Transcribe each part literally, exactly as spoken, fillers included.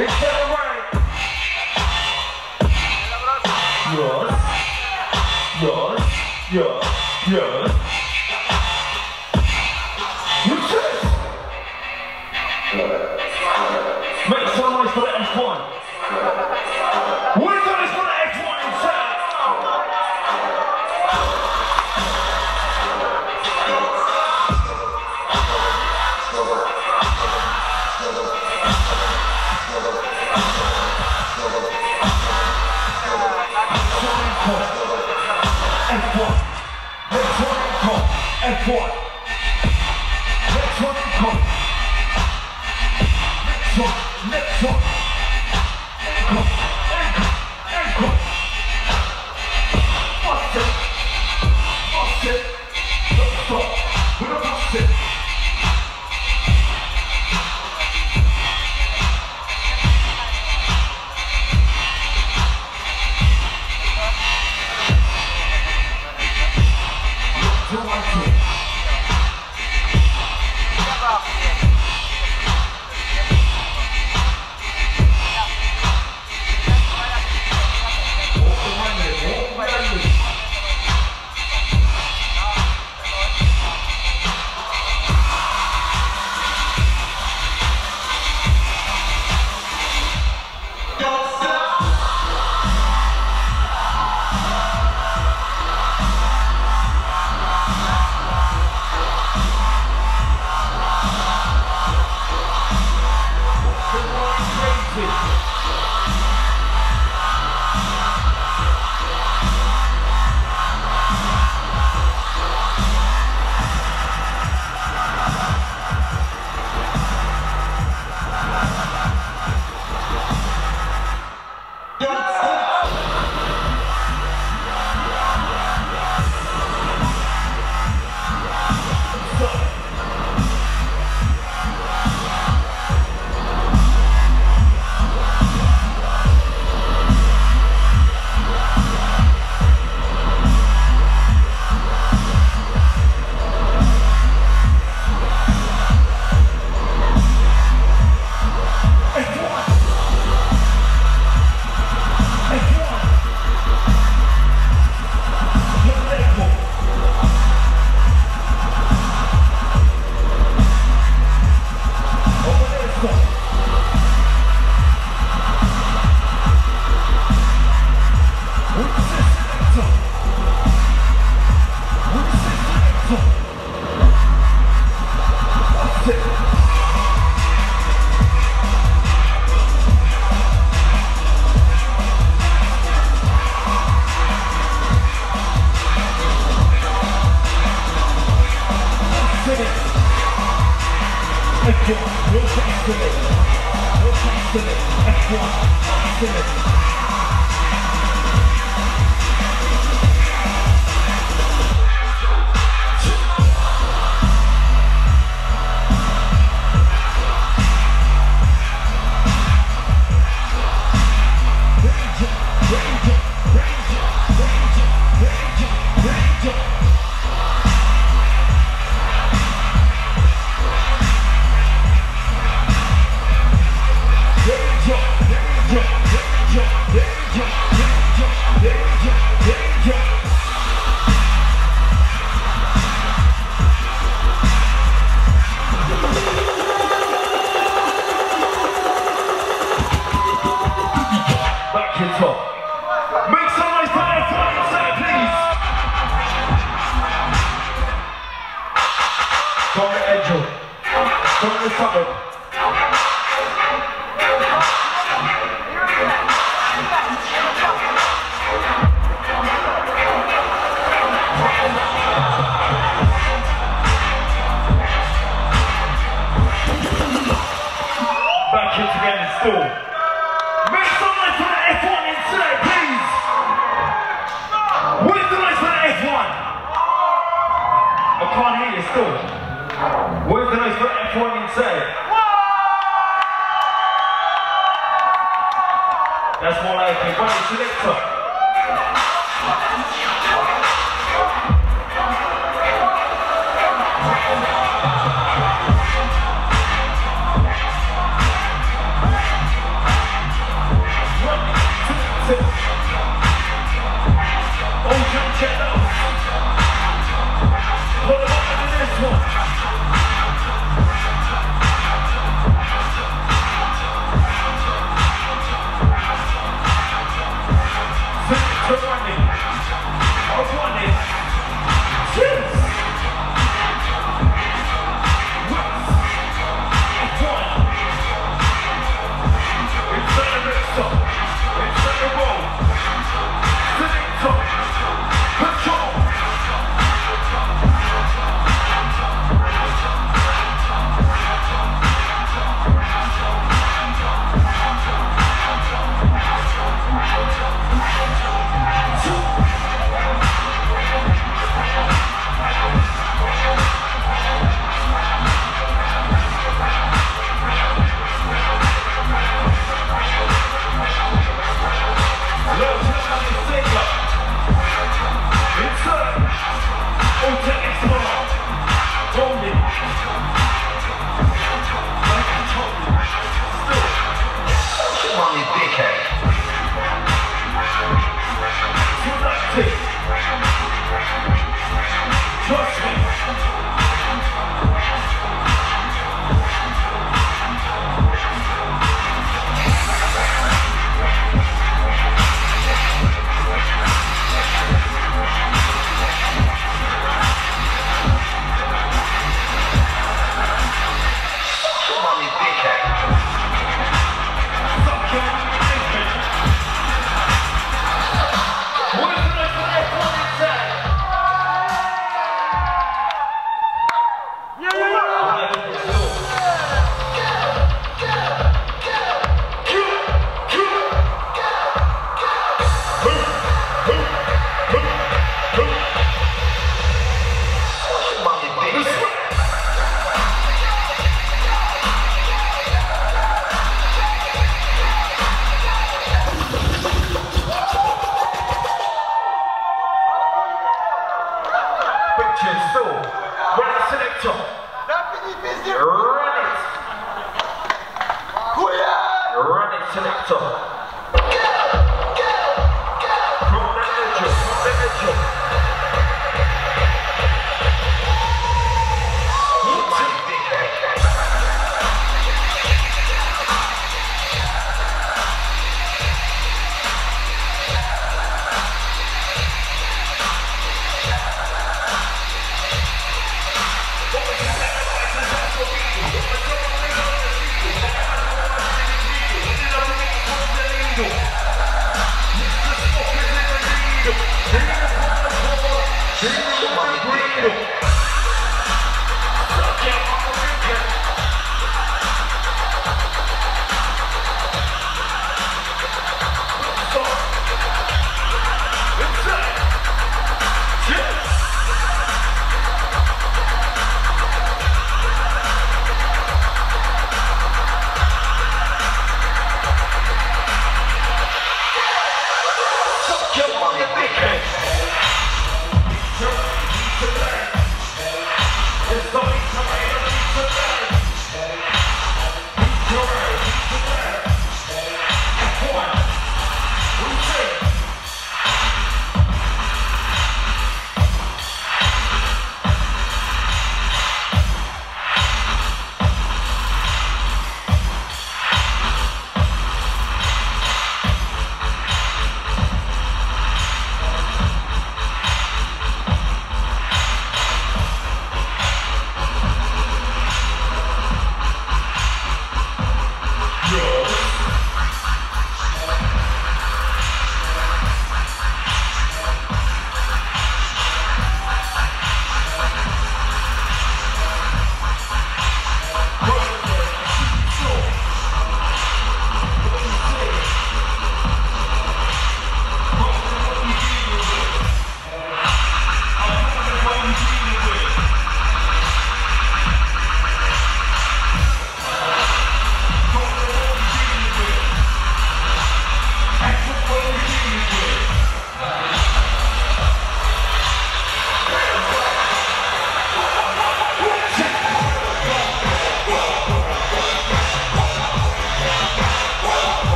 It's to the right. Come on,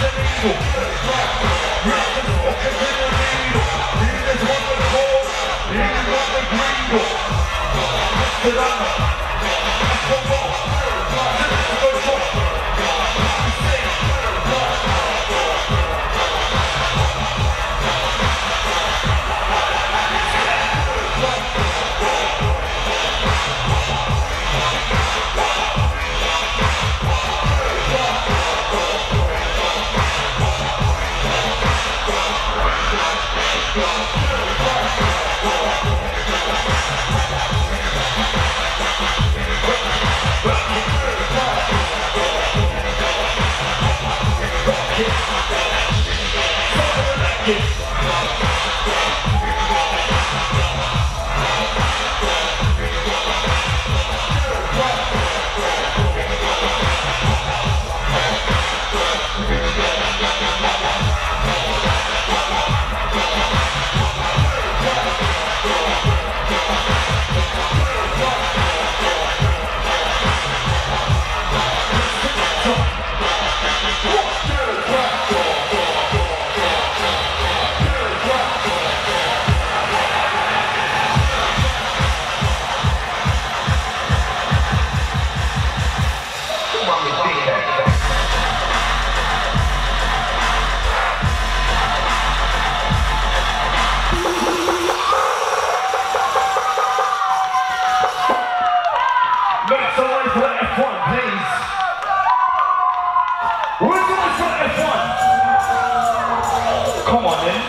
Make some way for F one, please. We're going for F one. Come on, then.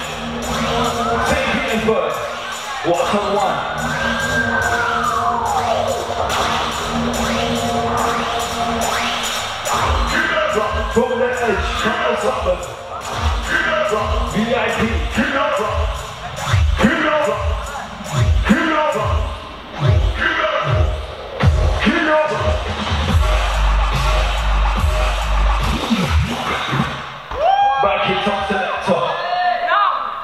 Saint Petersburg. What's up, one? Drop from the edge. Come on, drop. V I P. Come on, drop. Top to that top. No.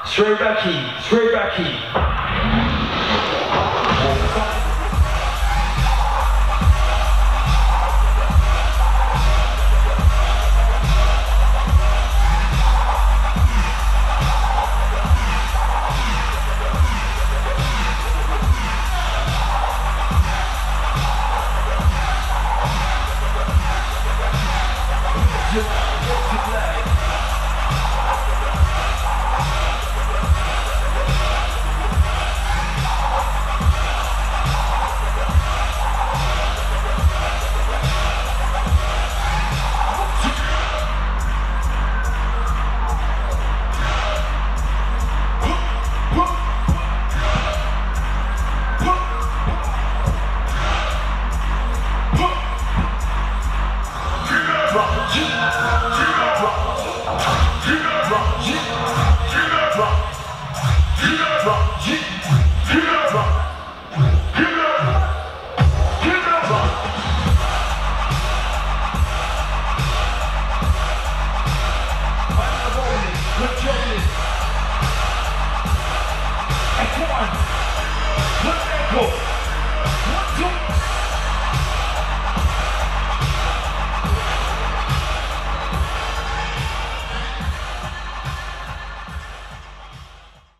Straight back in, straight back in. Go!